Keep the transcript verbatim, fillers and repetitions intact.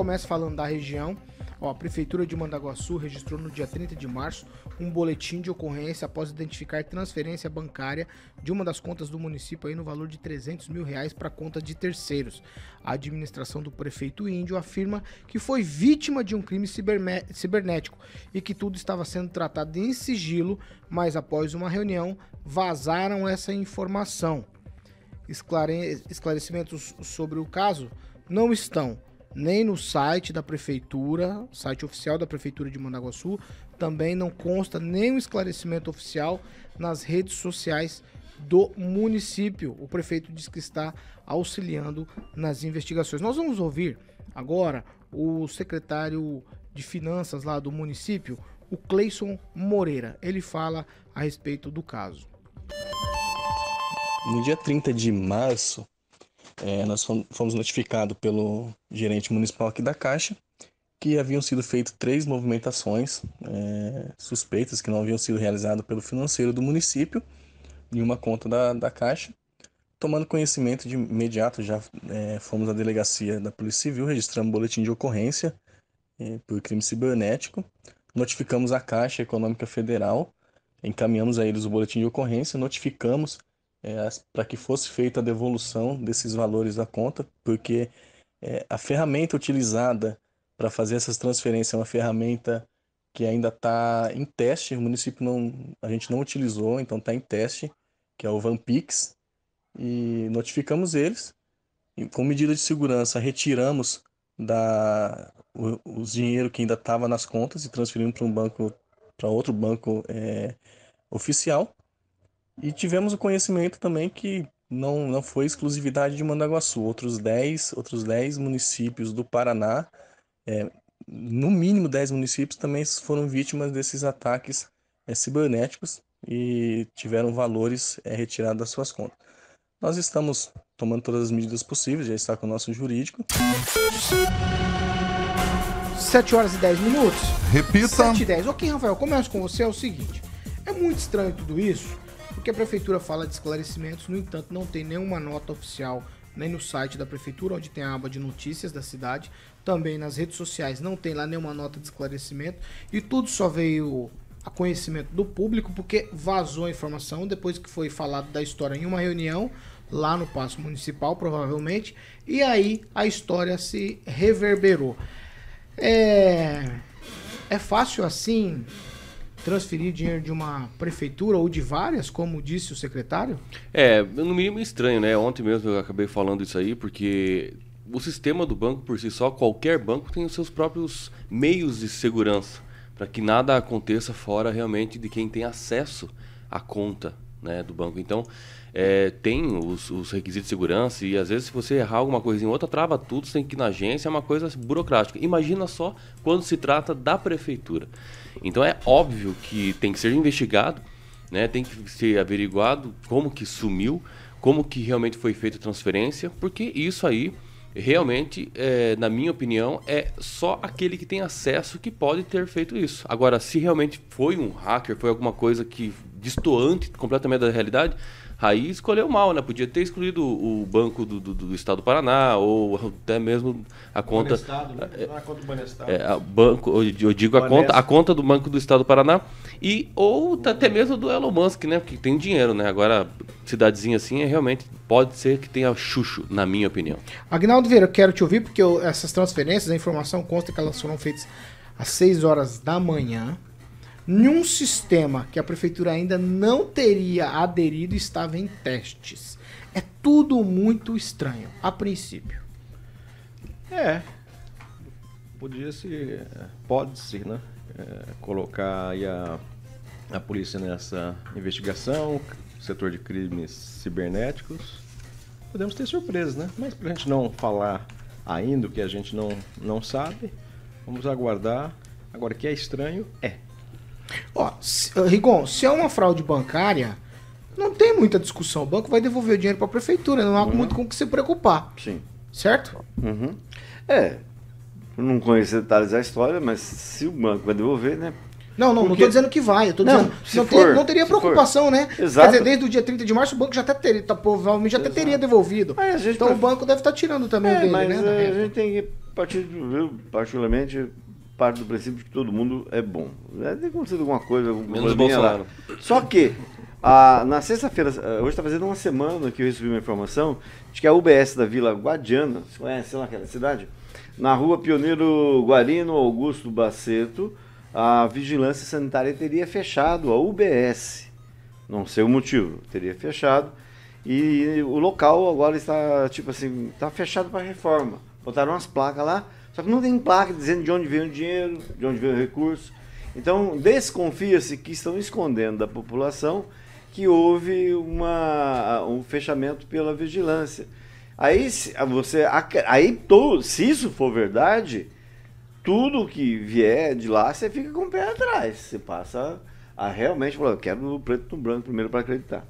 começa falando da região. Ó, a Prefeitura de Mandaguaçu registrou no dia trinta de março um boletim de ocorrência após identificar transferência bancária de uma das contas do município aí no valor de trezentos mil reais para conta de terceiros. A administração do prefeito Índio afirma que foi vítima de um crime cibernético e que tudo estava sendo tratado em sigilo, mas após uma reunião vazaram essa informação. Esclare... Esclarecimentos sobre o caso não estão nem no site da prefeitura, site oficial da prefeitura de Mandaguaçu, também não consta nenhum esclarecimento oficial nas redes sociais do município. O prefeito diz que está auxiliando nas investigações. Nós vamos ouvir agora o secretário de Finanças lá do município, o Cleison Moreira. Ele fala a respeito do caso. No dia trinta de março, É, nós fomos notificados pelo gerente municipal aqui da Caixa que haviam sido feitas três movimentações é, suspeitas que não haviam sido realizadas pelo financeiro do município em uma conta da, da Caixa. Tomando conhecimento de imediato, já é, fomos à delegacia da Polícia Civil, registramos boletim de ocorrência é, por crime cibernético, notificamos a Caixa Econômica Federal, encaminhamos a eles o boletim de ocorrência, notificamos É, para que fosse feita a devolução desses valores da conta, porque é, a ferramenta utilizada para fazer essas transferências é uma ferramenta que ainda está em teste, o município não, a gente não utilizou, então está em teste, que é o VanPix, e notificamos eles, e com medida de segurança retiramos da, o, o dinheiro que ainda estava nas contas e transferimos para um banco, para outro banco é, oficial. E tivemos o conhecimento também que não, não foi exclusividade de Mandaguaçu. Outros dez, outros dez municípios do Paraná, é, no mínimo dez municípios, também foram vítimas desses ataques é, cibernéticos e tiveram valores é, retirados das suas contas. Nós estamos tomando todas as medidas possíveis, já está com o nosso jurídico. sete horas e dez minutos. Repita. sete e dez. Ok, Rafael, começo com você, é o seguinte. É muito estranho tudo isso, porque a prefeitura fala de esclarecimentos, no entanto não tem nenhuma nota oficial, nem no site da prefeitura, onde tem a aba de notícias da cidade, também nas redes sociais não tem lá nenhuma nota de esclarecimento, e tudo só veio a conhecimento do público porque vazou a informação depois que foi falado da história em uma reunião lá no Paço Municipal, provavelmente, e aí a história se reverberou. É, é fácil assim transferir dinheiro de uma prefeitura ou de várias, como disse o secretário? É, no mínimo estranho, né? Ontem mesmo eu acabei falando isso aí, porque o sistema do banco por si só, qualquer banco tem os seus próprios meios de segurança, para que nada aconteça fora realmente de quem tem acesso à conta, né, do banco. Então, é, tem os, os requisitos de segurança e às vezes se você errar alguma coisinha ou outra, trava tudo, você tem que ir na agência, é uma coisa burocrática. Imagina só quando se trata da prefeitura. Então é óbvio que tem que ser investigado, né? Tem que ser averiguado como que sumiu, como que realmente foi feita a transferência, porque isso aí realmente, é, na minha opinião, é só aquele que tem acesso que pode ter feito isso. Agora, se realmente foi um hacker, foi alguma coisa que destoante completamente da realidade, aí escolheu mal, né? Podia ter excluído o Banco do, do, do Estado do Paraná ou até mesmo a conta... Banestado, né? Não é a conta do Banestado. É, a banco, eu digo a conta, a conta do Banco do Estado do Paraná e, ou uhum. até mesmo do Elon Musk, né? Porque tem dinheiro, né? Agora, cidadezinha assim, é, realmente pode ser que tenha chuchu, na minha opinião. Aguinaldo Vieira, eu quero te ouvir porque eu, essas transferências, a informação consta que elas foram feitas às seis horas da manhã. Num sistema que a prefeitura ainda não teria aderido, estava em testes. É tudo muito estranho, a princípio. É. Podia se. Pode-se, né? É, colocar aí a, a polícia nessa investigação, setor de crimes cibernéticos. Podemos ter surpresas, né? Mas pra gente não falar ainda o que a gente não, não sabe, vamos aguardar. Agora, o que é estranho é. Ó, oh, Rigon, se é uma fraude bancária, não tem muita discussão. O banco vai devolver o dinheiro para a prefeitura, não há uhum. muito com o que se preocupar. Sim. Certo? Uhum. É, não conheço detalhes da história, mas se o banco vai devolver, né? Não, não, porque... não estou dizendo que vai. Eu tô não, dizendo, se não, for, ter, não teria preocupação, for. Né? Exato. Quer dizer, desde o dia trinta de março o banco já até teria, provavelmente já até teria devolvido. Mas a gente então pra... o banco deve estar tirando também é, o dele, mas né? Mas a gente tem que partir, eu, particularmente, parte do princípio que todo mundo é bom. Deve ter acontecido alguma coisa, alguma menos Bolsonaro. Lá. Só que, a, na sexta-feira, hoje está fazendo uma semana que eu recebi uma informação de que a U B S da Vila Guadiana, você conhece lá aquela cidade? Na Rua Pioneiro Guarino Augusto Bassetto, a vigilância sanitária teria fechado a U B S. Não sei o motivo, teria fechado. E o local agora está, tipo assim, está fechado para reforma. Botaram umas placas lá, só que não tem placa dizendo de onde veio o dinheiro, de onde veio o recurso. Então, desconfia-se que estão escondendo da população que houve uma, um fechamento pela vigilância. Aí, se, você, aí todo, se isso for verdade, tudo que vier de lá, você fica com o pé atrás. Você passa a realmente falar, eu quero o preto no branco primeiro para acreditar.